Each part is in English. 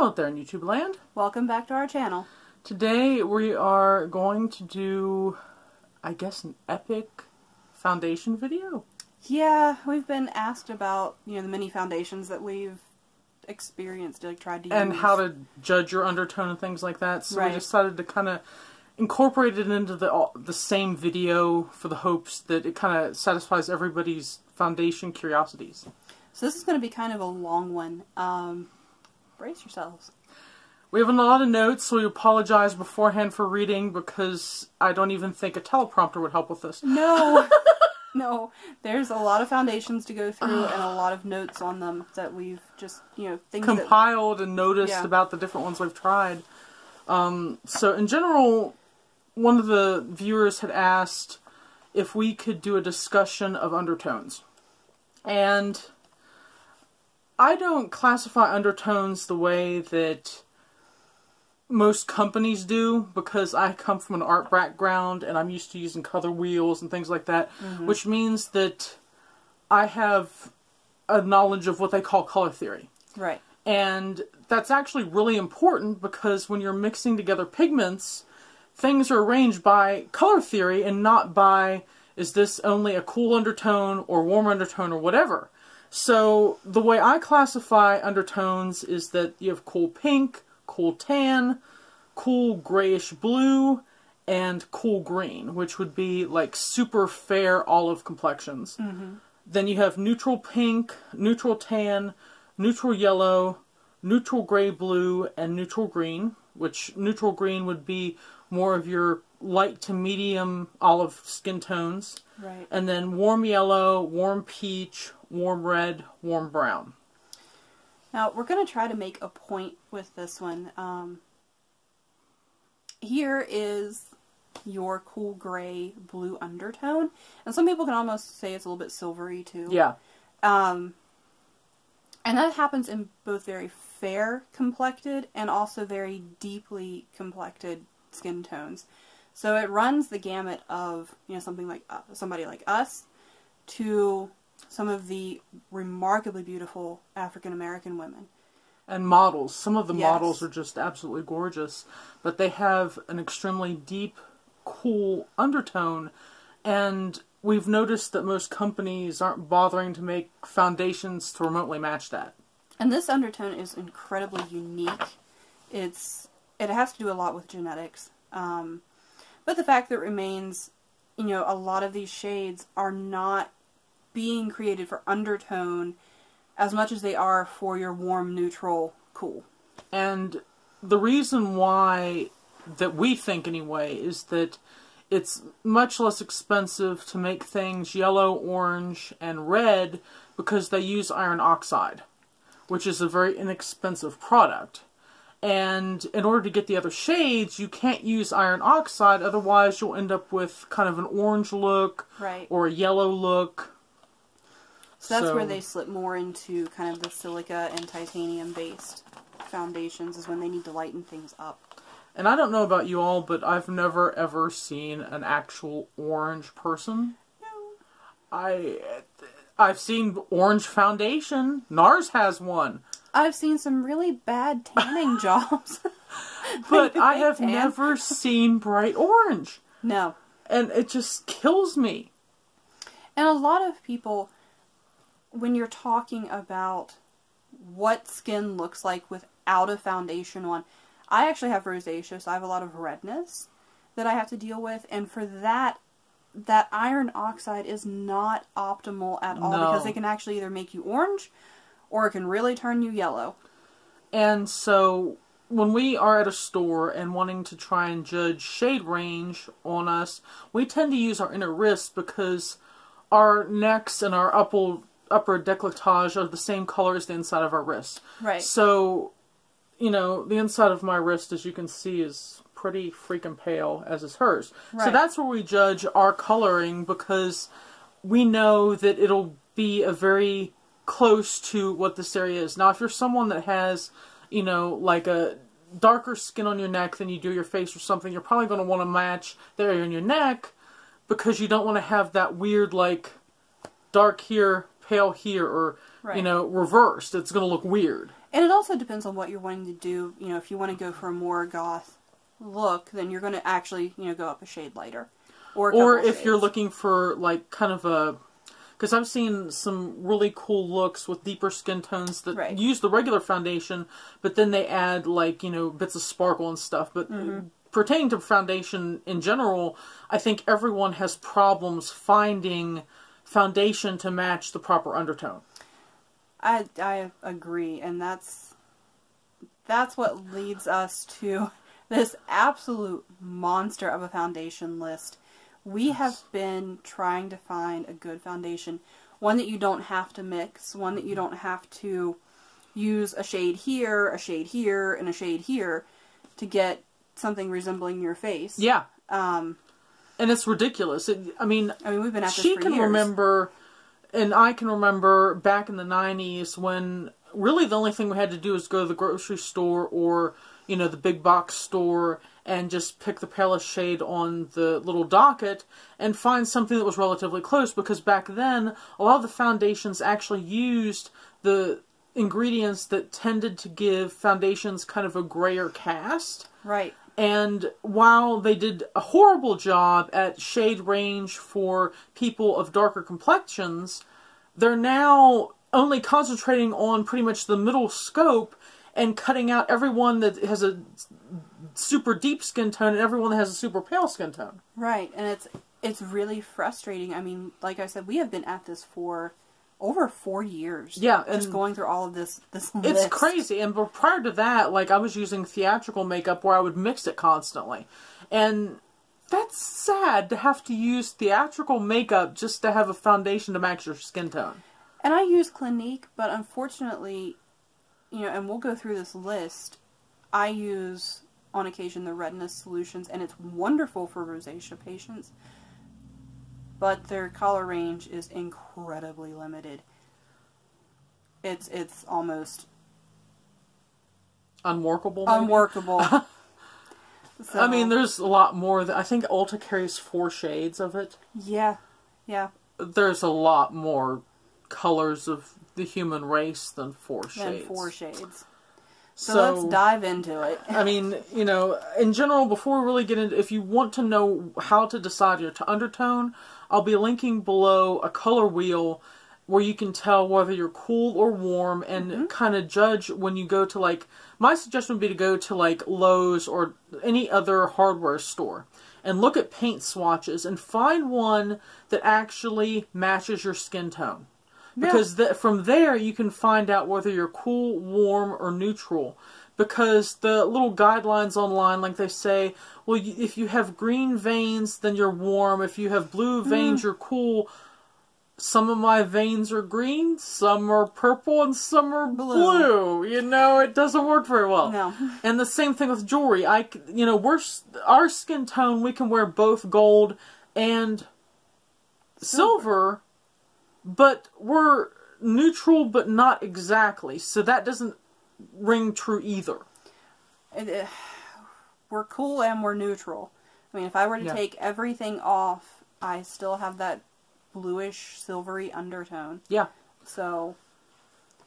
Hello out there in YouTube land. Welcome back to our channel. Today we are going to do, I guess, an epic foundation video. Yeah, we've been asked about, you know, the many foundations that we've experienced, like tried to use. And how to judge your undertone and things like that. So right. We decided to kind of incorporate it into the same video for the hopes that it kind of satisfies everybody's foundation curiosities. So this is going to be kind of a long one. Brace yourselves. We have a lot of notes, so we apologize beforehand for reading because I don't even think a teleprompter would help with this. No. No. There's a lot of foundations to go through and a lot of notes on them that we've just, you know, things compiled and noticed about the different ones we've tried. So in general, one of the viewers had asked if we could do a discussion of undertones. And I don't classify undertones the way that most companies do because I come from an art background and I'm used to using color wheels and things like that, which means that I have a knowledge of what they call color theory. Right. And that's actually really important because when you're mixing together pigments, things are arranged by color theory and not by, is this only a cool undertone or warm undertone or whatever. So, the way I classify undertones is that you have cool pink, cool tan, cool grayish blue, and cool green, which would be like super fair olive complexions. Then you have neutral pink, neutral tan, neutral yellow, neutral gray blue, and neutral green, which neutral green would be more of your light to medium olive skin tones. Right. And then warm yellow, warm peach, warm red, warm brown. Now, we're going to try to make a point with this one. Here is your cool gray blue undertone. And some people can almost say it's a little bit silvery, too. Yeah. And that happens in both very fair complected and also very deeply complected skin tones. So it runs the gamut of, you know, something like somebody like us to some of the remarkably beautiful African-American women. And models. Some of the models are just absolutely gorgeous, but they have an extremely deep, cool undertone. And we've noticed that most companies aren't bothering to make foundations to remotely match that. And this undertone is incredibly unique. It has to do a lot with genetics. But the fact that it remains, you know, a lot of these shades are not being created for undertone as much as they are for your warm, neutral, cool. And the reason why, that we think anyway, is that it's much less expensive to make things yellow, orange, and red because they use iron oxide, which is a very inexpensive product. And in order to get the other shades, you can't use iron oxide, otherwise you'll end up with kind of an orange look or a yellow look. So that's where they slip more into kind of the silica and titanium-based foundations, is when they need to lighten things up. And I don't know about you all, but I've never, ever seen an actual orange person. No. I've seen orange foundation. NARS has one. I've seen some really bad tanning jobs. But I have never seen bright orange. No. And it just kills me. And a lot of people, when you're talking about what skin looks like without a foundation on, I actually have rosacea, so I have a lot of redness that I have to deal with, and for that iron oxide is not optimal at all, because it can actually either make you orange, or it can really turn you yellow. And so, when we are at a store and wanting to try and judge shade range on us, we tend to use our inner wrists because our necks and our upper décolletage are the same color as the inside of our wrist. Right. So, you know, the inside of my wrist, as you can see, is pretty freaking pale, as is hers. Right. So that's where we judge our coloring, because we know that it'll be a very close to what this area is. Now, if you're someone that has, you know, like a darker skin on your neck than you do your face or something, you're probably going to want to match the area on your neck, because you don't want to have that weird, like, dark here, pale here, or, you know, reversed. It's going to look weird. And it also depends on what you're wanting to do. You know, if you want to go for a more goth look, then you're going to actually, you know, go up a shade lighter. Or if shades. You're looking for, like, kind of a... Because I've seen some really cool looks with deeper skin tones that right. use the regular foundation, but then they add, like, you know, bits of sparkle and stuff. But pertaining to foundation in general, I think everyone has problems finding foundation to match the proper undertone. I agree, and that's what leads us to this absolute monster of a foundation list. We have been trying to find a good foundation, one that you don't have to mix, one that you don't have to use a shade here, and a shade here to get something resembling your face. Yeah. And it's ridiculous. I mean, we've been at this for years. She can remember, and I can remember back in the 90s when really the only thing we had to do is go to the grocery store or, you know, the big box store and just pick the palette shade on the little docket and find something that was relatively close, because back then a lot of the foundations actually used the ingredients that tended to give foundations kind of a grayer cast. Right. And while they did a horrible job at shade range for people of darker complexions, they're now only concentrating on pretty much the middle scope and cutting out everyone that has a super deep skin tone and everyone that has a super pale skin tone. Right, and it's really frustrating. I mean, like I said, we have been at this for over 4 years. Yeah, and just going through all of this list. It's crazy. And prior to that, like, I was using theatrical makeup where I would mix it constantly. And that's sad to have to use theatrical makeup just to have a foundation to match your skin tone. And I use Clinique, but unfortunately, you know, and we'll go through this list, I use on occasion the retinous solutions, and it's wonderful for rosacea patients, but their color range is incredibly limited. It's almost unworkable. Maybe? Unworkable. So, I mean, there's a lot more. I think Ulta carries 4 shades of it. Yeah, yeah. There's a lot more colors of the human race than 4 shades. So let's dive into it. I mean, you know, in general, before we really get into, if you want to know how to decide your undertone, I'll be linking below a color wheel where you can tell whether you're cool or warm and kind of judge when you go to, like, my suggestion would be to go to, like, Lowe's or any other hardware store and look at paint swatches and find one that actually matches your skin tone. Because from there, you can find out whether you're cool, warm, or neutral. Because the little guidelines online, like they say, well, if you have green veins, then you're warm. If you have blue veins, you're cool. Some of my veins are green, some are purple, and some are blue. You know, it doesn't work very well. No. And the same thing with jewelry. You know, our skin tone, we can wear both gold and silver. But we're neutral, but not exactly. So that doesn't ring true either. We're cool and we're neutral. I mean, if I were to take everything off, I still have that bluish, silvery undertone. Yeah. So.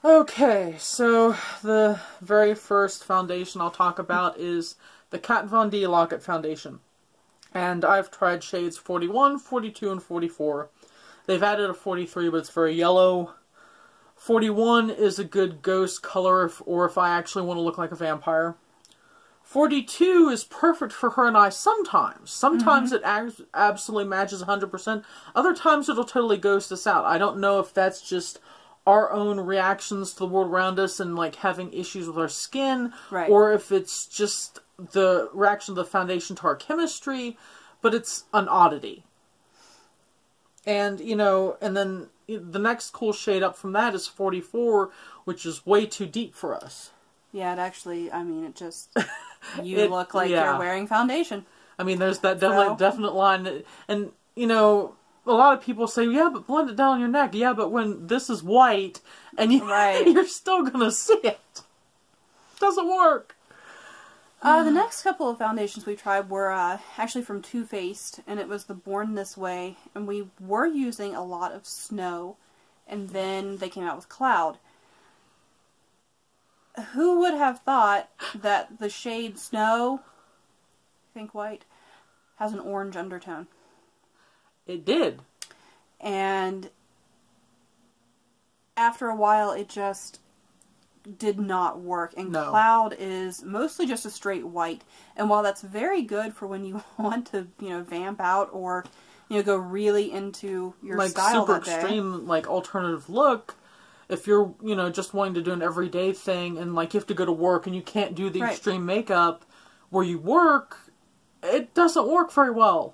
Okay, so the very first foundation I'll talk about is the Kat Von D Lock-It Foundation. And I've tried shades 41, 42, and 44. They've added a 43, but it's very yellow. 41 is a good ghost color, or if I actually want to look like a vampire. 42 is perfect for her and I sometimes. Sometimes it absolutely matches 100%. Other times it'll totally ghost us out. I don't know if that's just our own reactions to the world around us and, like, having issues with our skin. Right. Or if it's just the reaction of the foundation to our chemistry. But it's an oddity. And, you know, and then the next cool shade up from that is 44, which is way too deep for us. Yeah, it actually, I mean, it just, look like you're wearing foundation. I mean, there's that definite line. And, you know, a lot of people say, yeah, but blend it down your neck. Yeah, but when this is white, and you're still going to see it. It doesn't work. The next couple of foundations we tried were actually from Too Faced, and it was the Born This Way, and we were using a lot of snow, and then they came out with cloud. Who would have thought that the shade Snow, I think white, has an orange undertone? It did. And after a while, it just did not work. And no. Cloud is mostly just a straight white. And while that's very good for when you want to, you know, vamp out or, you know, go really into your like style that day. Like super extreme, like alternative look. If you're, you know, just wanting to do an everyday thing and like you have to go to work and you can't do the right. extreme makeup where you work, it doesn't work very well.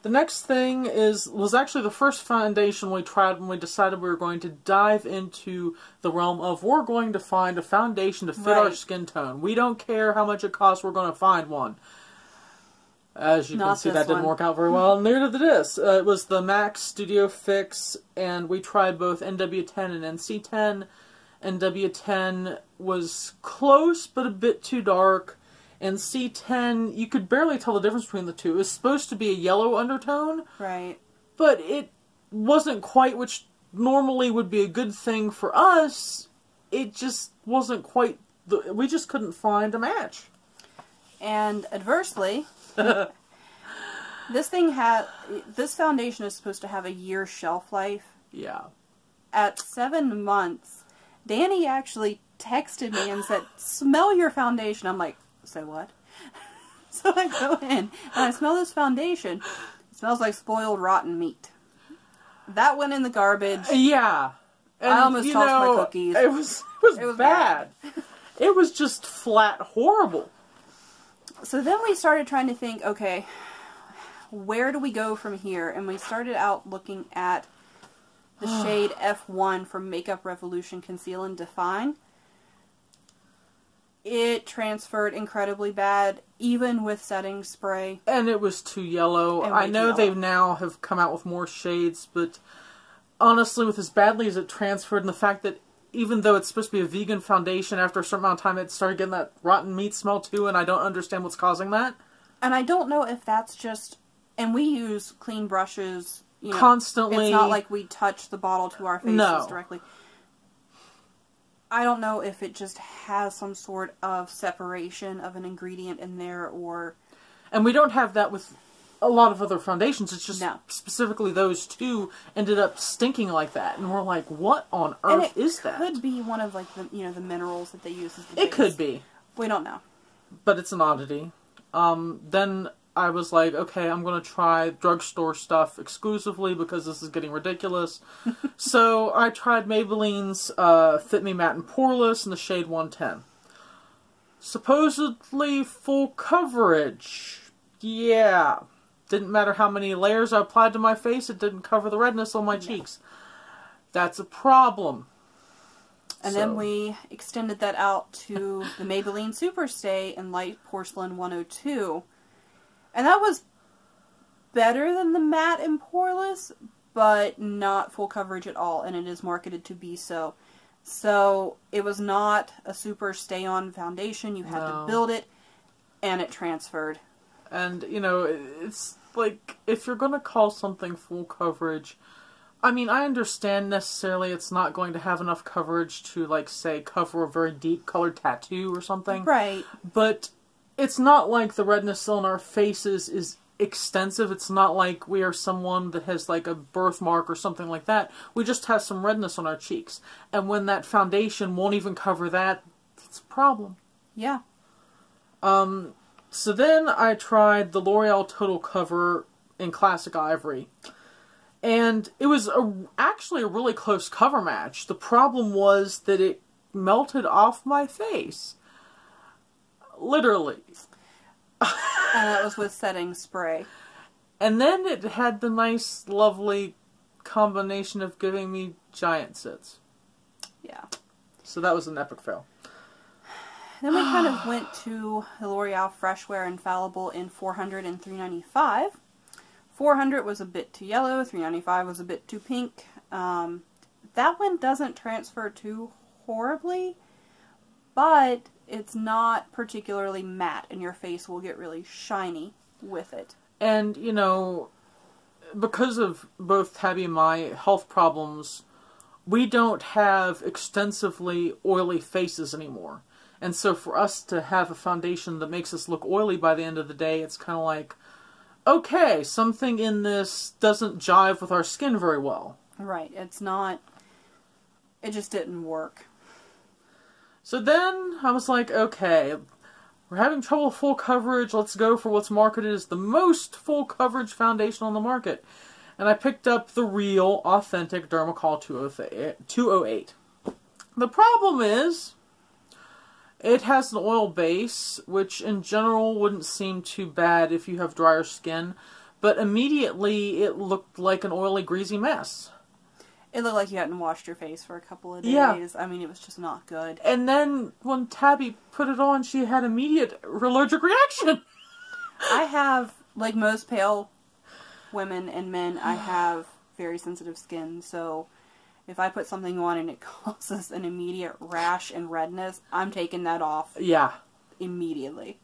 The next thing was actually the first foundation we tried when we decided we were going to dive into the realm of we're going to find a foundation to fit right. our skin tone. We don't care how much it costs, we're going to find one. As you can see, that didn't work out very well. Neither did this. It was the Mac Studio Fix, and we tried both NW10 and NC10. NW10 was close, but a bit too dark. And C10, you could barely tell the difference between the two. It was supposed to be a yellow undertone. Right. But it wasn't quite, which normally would be a good thing for us. It just wasn't quite, we just couldn't find a match. And adversely, this foundation is supposed to have a year shelf life. Yeah. At 7 months, Danny actually texted me and said, smell your foundation. I'm like, say what? So I go in and I smell this foundation. It smells like spoiled rotten meat. That went in the garbage. Yeah. And I almost tossed my cookies. It was bad. It was just flat horrible. So then we started trying to think, okay, where do we go from here? And we started out looking at the shade F1 from Makeup Revolution Conceal and Define. It transferred incredibly bad, even with setting spray. And it was too yellow. I know they now have come out with more shades, but honestly, with as badly as it transferred, and the fact that even though it's supposed to be a vegan foundation, after a certain amount of time, it started getting that rotten meat smell too, and I don't understand what's causing that. And I don't know if that's just... And we use clean brushes, you know, constantly. It's not like we touch the bottle to our faces no. directly. I don't know if it just has some sort of separation of an ingredient in there or... And we don't have that with a lot of other foundations. It's just no. specifically those two ended up stinking like that. And we're like, what on earth is that? It could be one of like the, you know, the minerals that they use as the base. It could be. We don't know. But it's an oddity. Then I was like, okay, I'm going to try drugstore stuff exclusively because this is getting ridiculous. So I tried Maybelline's Fit Me Matte and Poreless in the shade 110. Supposedly full coverage. Yeah. Didn't matter how many layers I applied to my face, it didn't cover the redness on my cheeks. That's a problem. And then we extended that out to the Maybelline Superstay in Light Porcelain 102. And that was better than the Matte and Poreless, but not full coverage at all, and it is marketed to be so. So it was not a super stay-on foundation. You had to build it, and it transferred. And, you know, it's like, if you're going to call something full coverage, I mean, I understand necessarily it's not going to have enough coverage to, like, say, cover a very deep colored tattoo or something. Right. But... It's not like the redness on our faces is extensive. It's not like we are someone that has like a birthmark or something like that. We just have some redness on our cheeks. And when that foundation won't even cover that, it's a problem. Yeah. So then I tried the L'Oreal Total Cover in Classic Ivory. And it was actually a really close cover match. The problem was that it melted off my face. Literally. And that was with setting spray. And then it had the nice, lovely combination of giving me giant zits. Yeah. So that was an epic fail. Then we kind of went to the L'Oreal Freshwear Infallible in 400 and 395. 400 was a bit too yellow. 395 was a bit too pink. That one doesn't transfer too horribly, but... It's not particularly matte, and your face will get really shiny with it. And, you know, because of both Tabby and my health problems, we don't have extensively oily faces anymore. And so for us to have a foundation that makes us look oily by the end of the day, it's kind of like, okay, something in this doesn't jive with our skin very well. Right. It's not, it just didn't work. So then I was like, okay, we're having trouble with full coverage. Let's go for what's marketed as the most full coverage foundation on the market. And I picked up the real, authentic Dermacol 208. The problem is, it has an oil base, which in general wouldn't seem too bad if you have drier skin, but immediately it looked like an oily, greasy mess. It looked like you hadn't washed your face for a couple of days. Yeah. I mean, it was just not good. And then when Tabby put it on, she had immediate allergic reaction. I have, like most pale women and men, I have very sensitive skin, so if I put something on and it causes an immediate rash and redness, I'm taking that off. Yeah. Immediately.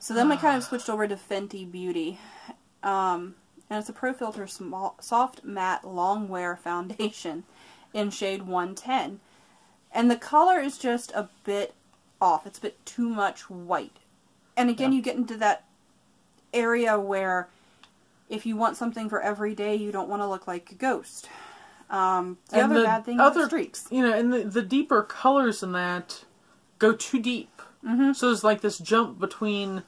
So then I kind of switched over to Fenty Beauty. And it's a Profiltr small, Soft Matte Longwear Foundation in shade 110. And the color is just a bit off. It's a bit too much white. And again, you get into that area where if you want something for every day, you don't want to look like a ghost. The other bad thing is streaks. You know, and the deeper colors in that go too deep. Mm-hmm. So there's like this jump between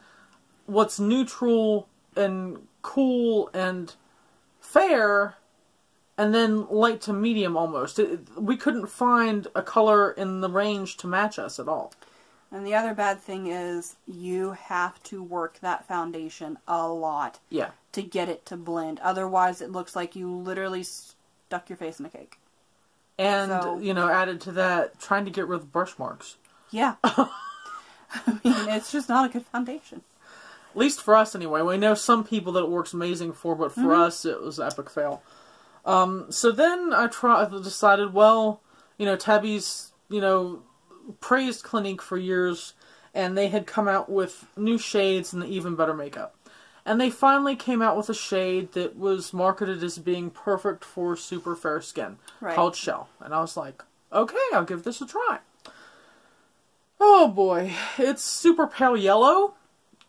what's neutral and cool and fair, and then light to medium almost. We couldn't find a color in the range to match us at all. And the other bad thing is you have to work that foundation a lot to get it to blend. Otherwise, it looks like you literally stuck your face in a cake. And, you know, added to that, trying to get rid of brush marks. Yeah. I mean, it's just not a good foundation. At least for us, anyway. We know some people that it works amazing for, but for us, it was an epic fail. So then I decided, well, you know, Tabby's, you know, praised Clinique for years, and they had come out with new shades in the Even Better Makeup. And they finally came out with a shade that was marketed as being perfect for super fair skin, called Shell. And I was like, okay, I'll give this a try. Oh boy, it's super pale yellow,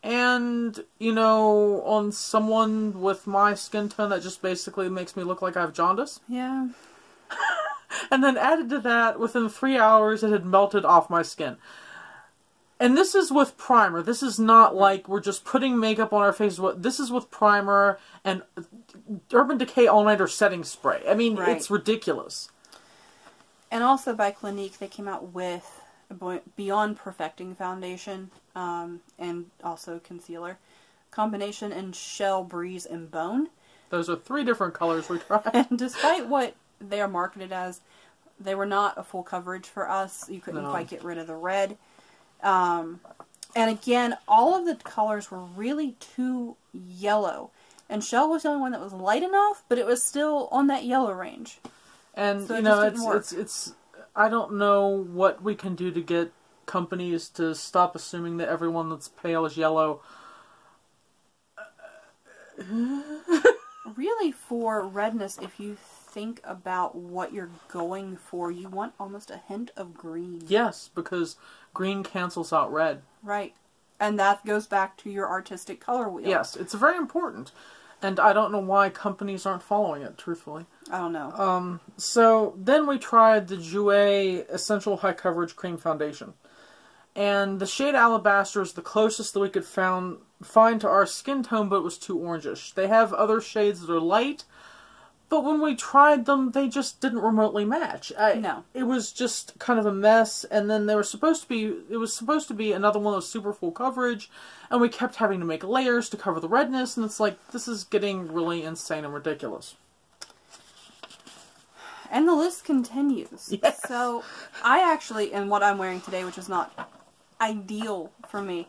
and, you know, on someone with my skin tone, that just basically makes me look like I have jaundice. Yeah. And then added to that, within 3 hours, it had melted off my skin. And this is with primer. This is not like we're just putting makeup on our faces. This is with primer and Urban Decay All Nighter Setting Spray. I mean, it's ridiculous. And also by Clinique, they came out with a Beyond Perfecting Foundation and also concealer combination in Shell, Breeze, and Bone. Those are 3 different colors we tried. And despite what they are marketed as, they were not a full coverage for us. You couldn't quite get rid of the red. And again, all of the colors were really too yellow. And Shell was the only one that was light enough, but it was still on that yellow range. And, so you know, it's I don't know what we can do to get companies to stop assuming that everyone that's pale is yellow. Really, for redness, if you think about what you're going for, you want almost a hint of green. Yes, because green cancels out red. Right. And that goes back to your artistic color wheel. Yes, it's very important. And I don't know why companies aren't following it, truthfully. I don't know. So then we tried the Jouer Essential High Coverage Crème Foundation. And the shade Alabaster is the closest that we could find to our skin tone, but it was too orangish. They have other shades that are light, but when we tried them, they just didn't remotely match. It was just kind of a mess, and then they were supposed to be another one that was super full coverage, and we kept having to make layers to cover the redness, and it's like, this is getting really insane and ridiculous. And the list continues. Yes. So, I actually, and what I'm wearing today, which is not ideal for me.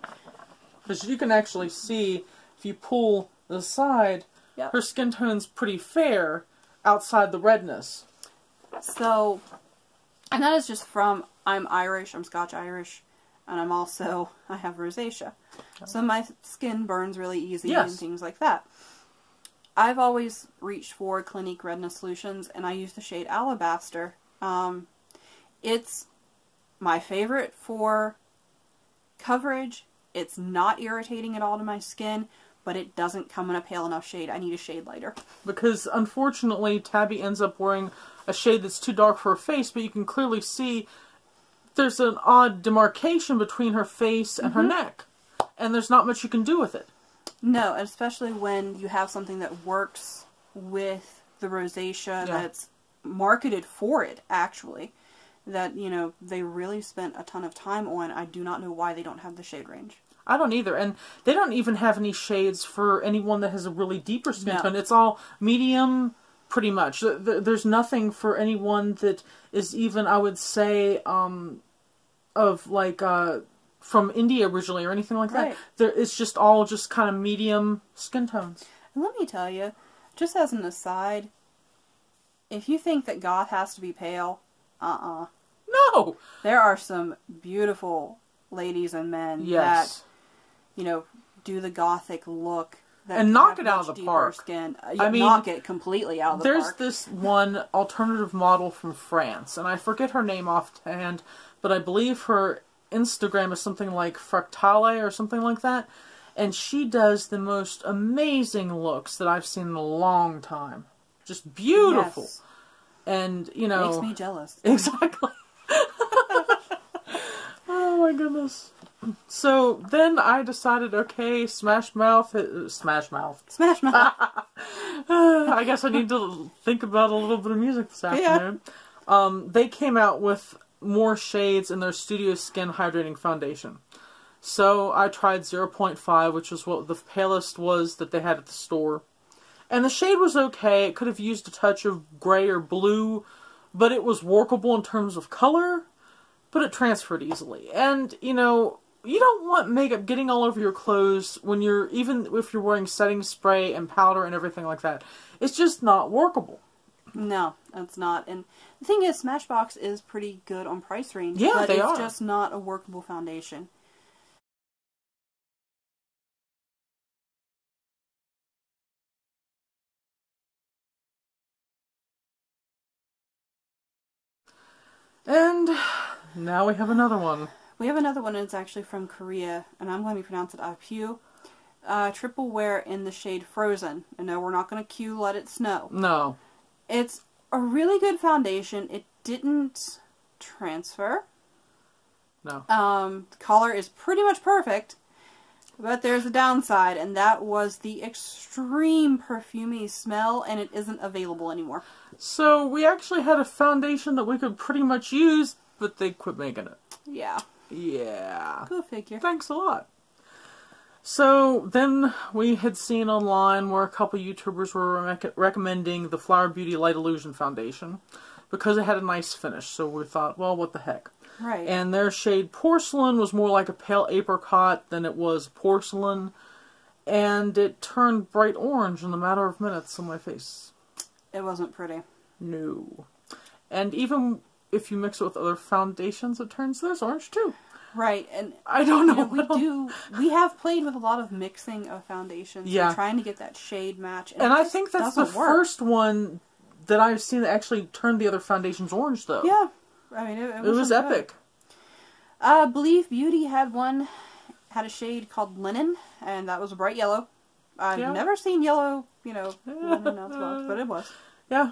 Because you can actually see, if you pull the side, her skin tone's pretty fair outside the redness. So, and that is just from, I'm Irish, I'm Scotch-Irish, and I'm also, I have rosacea. So my skin burns really easy and things like that. I've always reached for Clinique Redness Solutions, and I use the shade Alabaster. It's my favorite for coverage. It's not irritating at all to my skin, but it doesn't come in a pale enough shade. I need a shade lighter. Because, unfortunately, Tabby ends up wearing a shade that's too dark for her face, but you can clearly see there's an odd demarcation between her face and her neck. And there's not much you can do with it. No, especially when you have something that works with the rosacea that's marketed for it, actually. That, you know, they really spent a ton of time on. I do not know why they don't have the shade range. I don't either. And they don't even have any shades for anyone that has a really deeper skin tone. It's all medium, pretty much. There's nothing for anyone that is even, I would say, of like, from India originally or anything like that. It's just all just kind of medium skin tones. And let me tell you, just as an aside, if you think that goth has to be pale, no! There are some beautiful ladies and men that, you know, do the gothic look. That and knock it out of the park. I mean, knock it completely out of the park. There's this one alternative model from France, and I forget her name offhand, but I believe her Instagram is something like Fractale or something like that, and she does the most amazing looks that I've seen in a long time. Just beautiful. Yes. And, you know... Makes me jealous. Exactly. Oh my goodness. So then I decided, okay, Smash Mouth. I guess I need to think about a little bit of music this afternoon. Yeah. They came out with more shades in their Studio Skin Hydrating Foundation. So I tried 0.5, which was what the palest was that they had at the store. And the shade was okay. It could have used a touch of gray or blue, but it was workable in terms of color, but it transferred easily. And, you know, you don't want makeup getting all over your clothes when you're, even if you're wearing setting spray and powder and everything like that. It's just not workable. No, it's not. And the thing is, Smashbox is pretty good on price range. Yeah, but it's just not a workable foundation. And now we have another one. We have another one, and it's actually from Korea, and I'm going to pronounce it A'Pieu Triple Wear in the shade Frozen. And no, we're not going to cue Let It Snow. No. It's a really good foundation. It didn't transfer. No. The color is pretty much perfect, but there's a downside, and that was the extreme perfumey smell, and it isn't available anymore. So we actually had a foundation that we could pretty much use, but they quit making it. Yeah. Yeah. Go figure. Thanks a lot. So then we had seen online where a couple YouTubers were recommending the Flower Beauty Light Illusion Foundation because it had a nice finish. So we thought, well, what the heck. Right. And their shade Porcelain was more like a pale apricot than it was porcelain. And it turned bright orange in a matter of minutes on my face. It wasn't pretty. No. And even if you mix it with other foundations, it turns this orange too. Right. And I don't know. We have played with a lot of mixing of foundations. Yeah. And trying to get that shade match. And I think that's the first one that I've seen that actually turned the other foundations orange, though. Yeah. I mean, it was epic. Believe Beauty had a shade called Linen, and that was a bright yellow. I've never seen yellow, you know, linen outside, but it was. Yeah.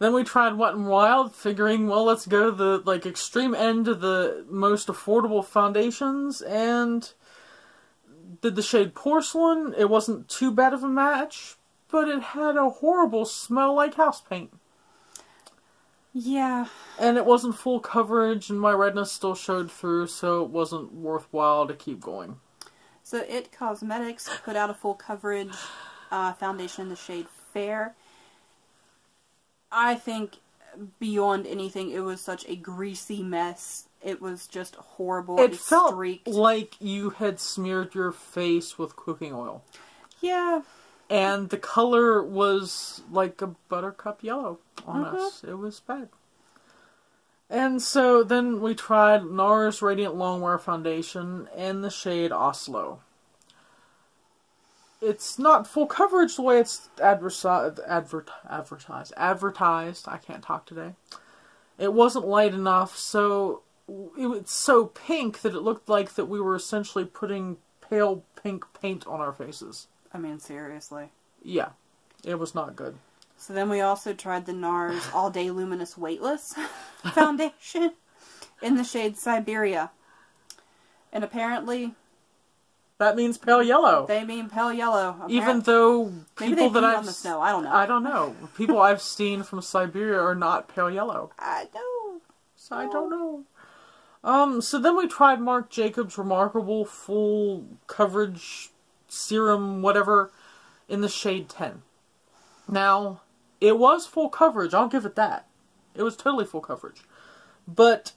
Then we tried Wet n Wild, figuring, well, let's go to the like extreme end of the most affordable foundations, and did the shade Porcelain. It wasn't too bad of a match, but it had a horrible smell like house paint. Yeah. And it wasn't full coverage, and my redness still showed through, so it wasn't worthwhile to keep going. So It Cosmetics put out a full coverage foundation in the shade Fair. I think beyond anything, it was such a greasy mess. It was just horrible. It felt like you had smeared your face with cooking oil. Yeah. And the color was like a buttercup yellow on us. It was bad. And so then we tried NARS Radiant Longwear Foundation in the shade Oslo. It's not full coverage the way it's advertised. I can't talk today. It wasn't light enough, so it's so pink that it looked like that we were essentially putting pale pink paint on our faces. I mean, seriously. Yeah, it was not good. So then we also tried the NARS All-Day Luminous Weightless Foundation in the shade Siberia. And apparently... that means pale yellow. They mean pale yellow. Apparently. Even though people that I've... on the snow. I don't know. I don't know. People I've seen from Siberia are not pale yellow. I know. So I don't know. So then we tried Marc Jacobs Remarcable Full Coverage Serum whatever in the shade 10. Now, it was full coverage. I'll give it that. It was totally full coverage. But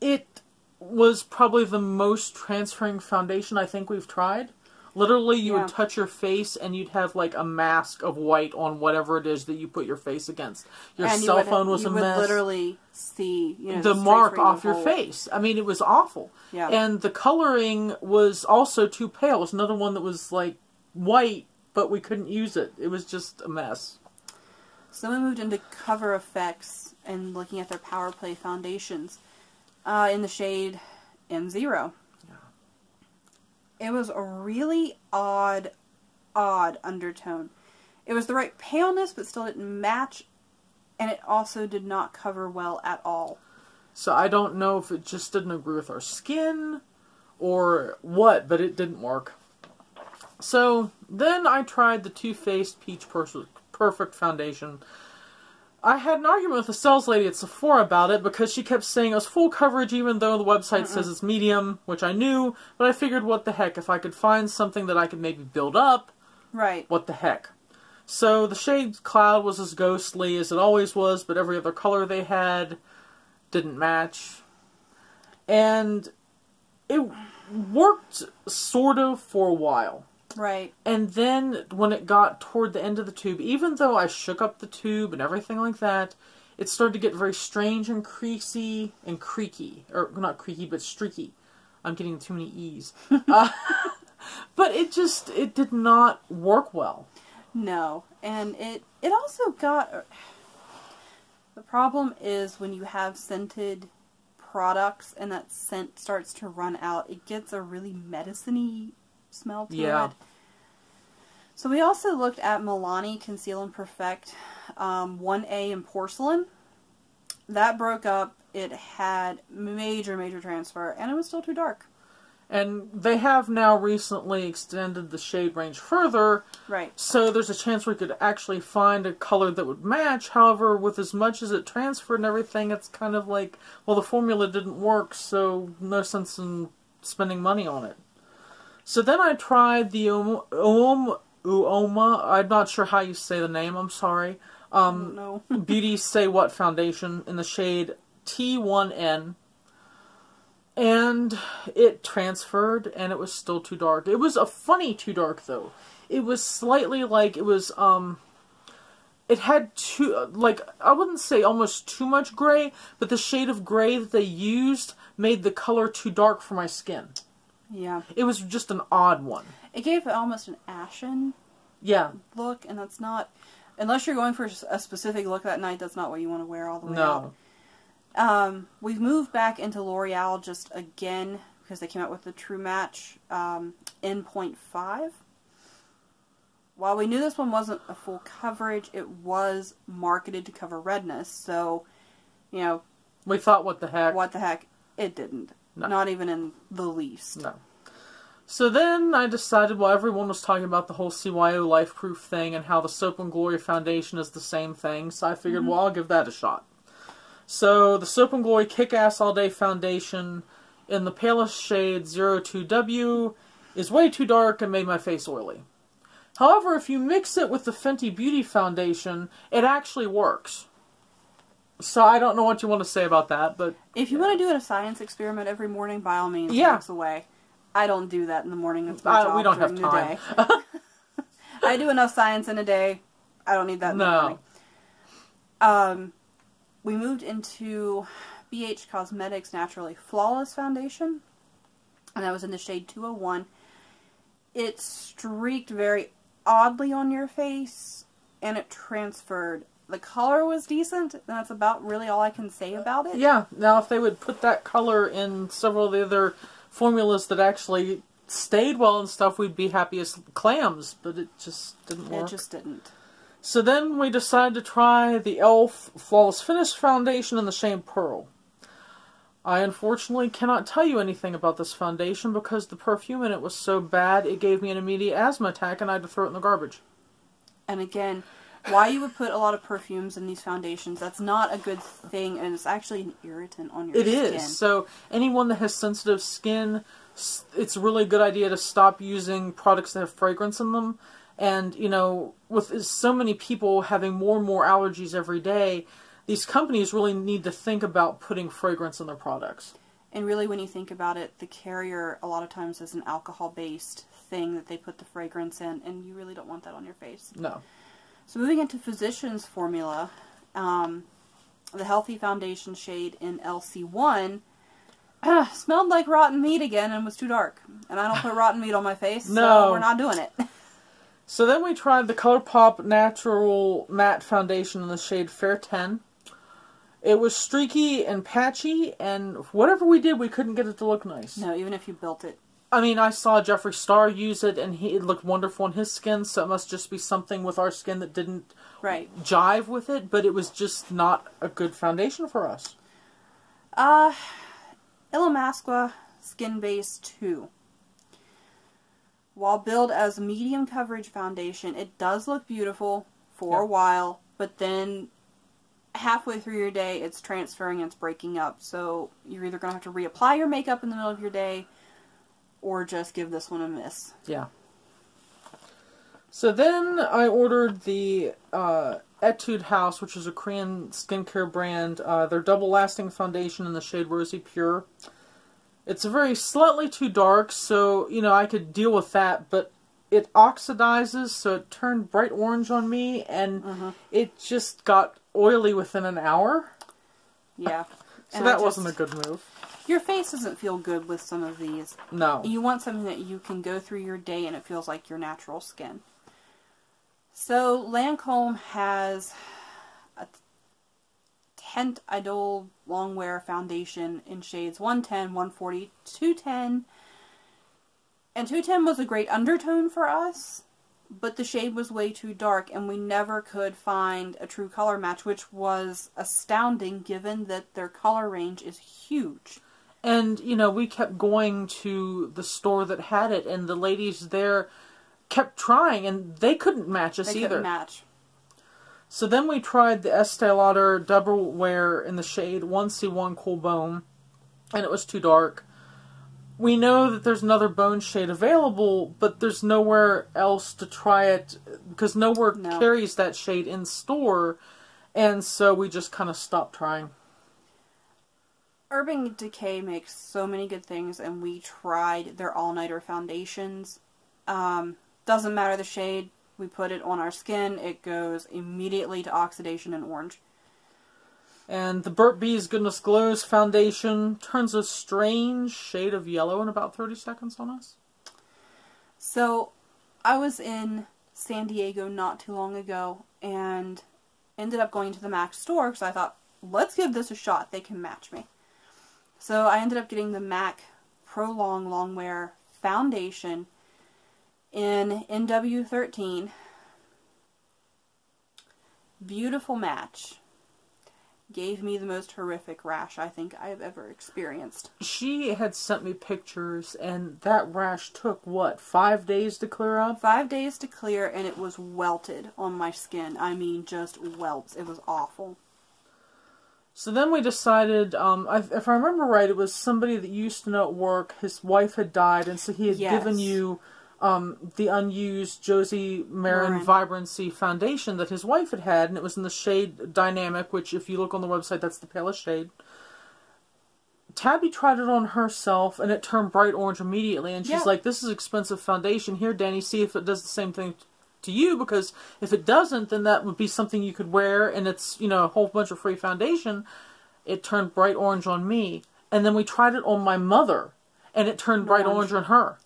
it was probably the most transferring foundation I think we've tried. Literally, you would touch your face and you'd have like a mask of white on whatever it is that you put your face against. Your cell phone was a mess. You would literally see, you know, the mark off your face. I mean, it was awful. Yeah. And the coloring was also too pale. It was another one that was like white, but we couldn't use it. It was just a mess. So then we moved into Cover FX and looking at their Power Play foundations. In the shade M0. Yeah. It was a really odd undertone. It was the right paleness, but still didn't match, and it also did not cover well at all. So I don't know if it just didn't agree with our skin or what, but it didn't work. So then I tried the Too Faced Peach Perfect Foundation. I had an argument with the sales lady at Sephora about it because she kept saying it was full coverage even though the website says it's medium, which I knew, but I figured what the heck, if I could find something that I could maybe build up, right? What the heck. So the shade Cloud was as ghostly as it always was, but every other color they had didn't match. And it worked sort of for a while. Right. And then when it got toward the end of the tube, even though I shook up the tube and everything like that, it started to get very strange and creasy and creaky. Or not creaky, but streaky. I'm getting too many E's. But it did not work well. No. And it also got... the problem is when you have scented products and that scent starts to run out, it gets a really medicine-y smell to it. So we also looked at Milani Conceal and Perfect 1A in Porcelain. That broke up. It had major transfer, and it was still too dark. And they have now recently extended the shade range further. Right. So there's a chance we could actually find a color that would match. However, with as much as it transferred and everything, it's kind of like, well, the formula didn't work, so no sense in spending money on it. So then I tried the Uoma, I'm not sure how you say the name, I'm sorry, Beauty Say What Foundation in the shade T1N, and it transferred, and it was still too dark. It was a funny too dark, though. It was slightly like, it was, it had too, like, I wouldn't say almost too much gray, but the shade of gray that they used made the color too dark for my skin. Yeah. It was just an odd one. It gave it almost an ashen look, and that's not... unless you're going for a specific look that night, that's not what you want to wear all the way out. We've moved back into L'Oreal just again, because they came out with the Truematch N.5. While we knew this one wasn't a full coverage, it was marketed to cover redness, so, you know... we thought, what the heck? What the heck? It didn't. No. Not even in the least. No. So then I decided, well, everyone was talking about the whole CYO Life Proof thing and how the Soap and Glory Foundation is the same thing, so I figured, well, I'll give that a shot. So the Soap and Glory Kickass All-Day Foundation in the palest shade 02W is way too dark and made my face oily. However, if you mix it with the Fenty Beauty Foundation, it actually works. So I don't know what you want to say about that, but... if you want to do it a science experiment every morning, by all means, walks away. I don't do that in the morning. It's my job. We don't have time. I do enough science in a day. I don't need that in the morning. We moved into BH Cosmetics Naturally Flawless Foundation, and that was in the shade 201. it streaked very oddly on your face and it transferred. The color was decent, and that's about really all I can say about it. Yeah, now if they would put that color in several of the other formulas that actually stayed well and stuff, we'd be happy as clams, but it just didn't work. It just didn't. So then we decided to try the Elf Flawless Finish Foundation and the Shade Pearl. I unfortunately cannot tell you anything about this foundation because the perfume in it was so bad it gave me an immediate asthma attack and I had to throw it in the garbage. And again, why you would put a lot of perfumes in these foundations, that's not a good thing, and it's actually an irritant on your skin. It is. So anyone that has sensitive skin, it's really a good idea to stop using products that have fragrance in them. And, you know, with so many people having more and more allergies every day, these companies really need to think about putting fragrance in their products. And really, when you think about it, the carrier a lot of times is an alcohol-based thing that they put the fragrance in, and you really don't want that on your face. No. So moving into Physician's Formula, the Healthy Foundation shade in LC1 smelled like rotten meat again and was too dark. And I don't put rotten meat on my face, no. So we're not doing it. So then we tried the ColourPop Natural Matte Foundation in the shade Fair 10. It was streaky and patchy, and whatever we did, we couldn't get it to look nice. No, even if you built it. I mean, I saw Jeffree Star use it, and it looked wonderful on his skin, so it must just be something with our skin that didn't jive with it, but it was just not a good foundation for us. Illamasqua Skin Base 2. While billed as medium coverage foundation, it does look beautiful for a while, but then halfway through your day, it's transferring and it's breaking up, so you're either going to have to reapply your makeup in the middle of your day, or just give this one a miss. Yeah. So then I ordered the Etude House, which is a Korean skincare brand. Their Double Lasting Foundation in the shade Rosy Pure. It's very slightly too dark, so, you know, I could deal with that. But it oxidizes, so it turned bright orange on me. And it just got oily within an hour. Yeah. So that wasn't a good move. Your face doesn't feel good with some of these. No. You want something that you can go through your day and it feels like your natural skin. So Lancôme has a Tint Idol Longwear Foundation in shades 110, 140, 210. And 210 was a great undertone for us, but the shade was way too dark and we never could find a true color match, which was astounding given that their color range is huge. And, you know, we kept going to the store that had it, and the ladies there kept trying, and they couldn't match us either. They couldn't match. So then we tried the Estee Lauder Double Wear in the shade 1C1 Cool Bone, and it was too dark. We know that there's another bone shade available, but there's nowhere else to try it, because nowhere carries that shade in store, and so we just kind of stopped trying. Urban Decay makes so many good things, and we tried their all-nighter foundations. Doesn't matter the shade, we put it on our skin, it goes immediately to oxidation and orange. And the Burt's Bees Goodness Glows Foundation turns a strange shade of yellow in about 30 seconds on us. So, I was in San Diego not too long ago, and ended up going to the MAC store, because I thought, let's give this a shot, they can match me. So I ended up getting the MAC Pro Long Longwear Foundation in NW13. Beautiful match. Gave me the most horrific rash I think I've ever experienced. She had sent me pictures, and that rash took, what, 5 days to clear up? 5 days to clear, and it was welted on my skin. I mean, just welts. It was awful. So then we decided, if I remember right, it was somebody that used to know at work. His wife had died, and so he had given you the unused Josie Maran Vibrancy Foundation that his wife had had, and it was in the shade Dynamic, which if you look on the website, that's the palest shade. Tabby tried it on herself, and it turned bright orange immediately, and she's like, this is expensive foundation. Here, Danny, see if it does the same thing to you, because if it doesn't, then that would be something you could wear, and it's, you know, a whole bunch of free foundation. It turned bright orange on me, and then we tried it on my mother, and it turned bright orange on her.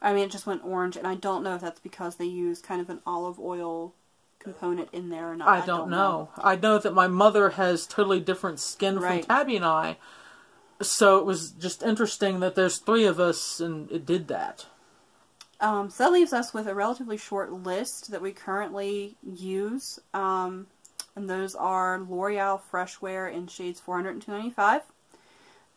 I mean, it just went orange, and I don't know if that's because they use kind of an olive oil component in there or not. I don't know. I know that my mother has totally different skin from Tabby and I, so it was just interesting that there's three of us, and it did that. So that leaves us with a relatively short list that we currently use, and those are L'Oreal Freshwear in shades 400 and 295,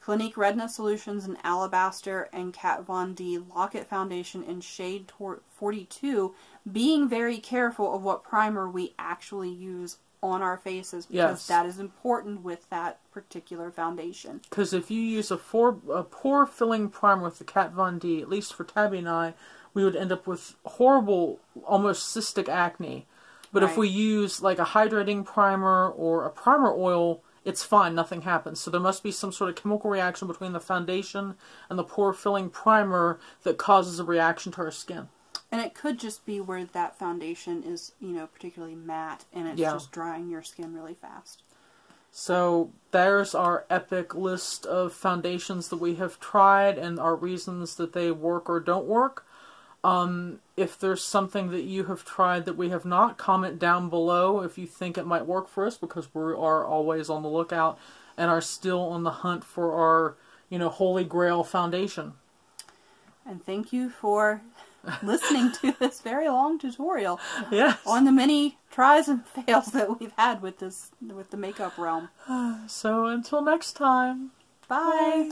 Clinique Redness Solutions in Alabaster, and Kat Von D Lock-It Foundation in shade 42, being very careful of what primer we actually use on our faces, because that is important with that particular foundation. Because if you use a pore filling primer with the Kat Von D, at least for Tabby and I, we would end up with horrible, almost cystic acne. But if we use like a hydrating primer or a primer oil, it's fine, nothing happens. So there must be some sort of chemical reaction between the foundation and the pore filling primer that causes a reaction to our skin. And it could just be where that foundation is, you know, particularly matte, and it's just drying your skin really fast. So there's our epic list of foundations that we have tried and our reasons that they work or don't work. If there's something that you have tried that we have not, comment down below if you think it might work for us, because we are always on the lookout and are still on the hunt for our, you know, holy grail foundation. And thank you for listening to this very long tutorial on the many tries and fails that we've had with the makeup realm. So until next time, bye.